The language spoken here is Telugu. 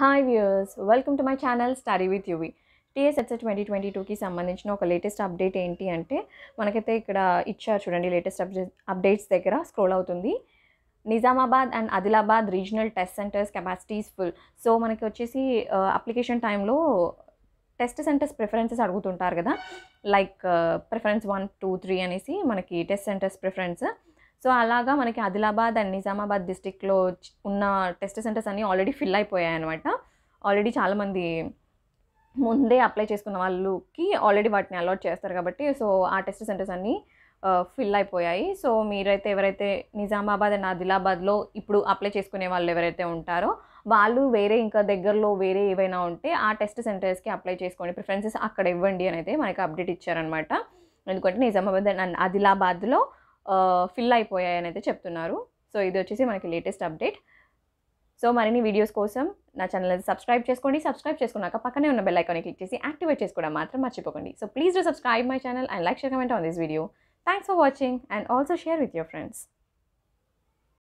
Hi viewers, welcome to my channel study with UV. TS EdCET 2022కి సంబంధించిన ఒక లేటెస్ట్ అప్డేట్ ఏంటి అంటే, మనకైతే ఇక్కడ ఇచ్చారు చూడండి. లేటెస్ట్ అప్డేట్స్ దగ్గర స్క్రోల్ అవుతుంది. Nizamabad and Adilabad regional test centres capacities full. So మనకి వచ్చేసి అప్లికేషన్ టైంలో టెస్ట్ సెంటర్స్ ప్రిఫరెన్సెస్ అడుగుతుంటారు కదా, లైక్ ప్రిఫరెన్స్ 1, 2, 3 అనేసి మనకి టెస్ట్ సెంటర్స్ ప్రిఫరెన్స్. సో అలాగా మనకి ఆదిలాబాద్ అండ్ నిజామాబాద్ డిస్ట్రిక్ట్లో ఉన్న టెస్ట్ సెంటర్స్ అన్నీ ఆల్రెడీ ఫిల్ అయిపోయాయి అనమాట. ఆల్రెడీ చాలామంది ముందే అప్లై చేసుకున్న వాళ్ళకి ఆల్రెడీ వాటిని అలాట్ చేస్తారు కాబట్టి, సో ఆ టెస్ట్ సెంటర్స్ అన్నీ ఫిల్ అయిపోయాయి. సో మీరైతే ఎవరైతే నిజామాబాద్ అండ్ ఆదిలాబాద్లో ఇప్పుడు అప్లై చేసుకునే వాళ్ళు ఎవరైతే ఉంటారో వాళ్ళు వేరే ఇంకా దగ్గరలో వేరే ఏవైనా ఉంటే ఆ టెస్ట్ సెంటర్స్కి అప్లై చేసుకోండి, ప్రిఫరెన్సెస్ అక్కడ ఇవ్వండి అని అయితే మనకి అప్డేట్ ఇచ్చారనమాట. ఎందుకంటే నిజామాబాద్ అండ్ ఆదిలాబాద్లో ఫిల్ అయిపోయాయి అని అయితే చెప్తున్నారు. సో ఇది వచ్చేసి మనకి లేటెస్ట్ అప్డేట్. సో మరిన్ని వీడియోస్ కోసం నా ఛానల్ అయితే సబ్స్క్రైబ్ చేసుకోండి. సబ్స్క్రైబ్ చేసుకున్నాక పక్కనే ఉన్న బెల్ ఐకాన్ని క్లిక్ చేసి యాక్టివేట్ చేసుకోవడం మాత్రం మర్చిపోకండి. So please do subscribe my channel and like, share, comment on this video. Thanks for watching and also share with your friends.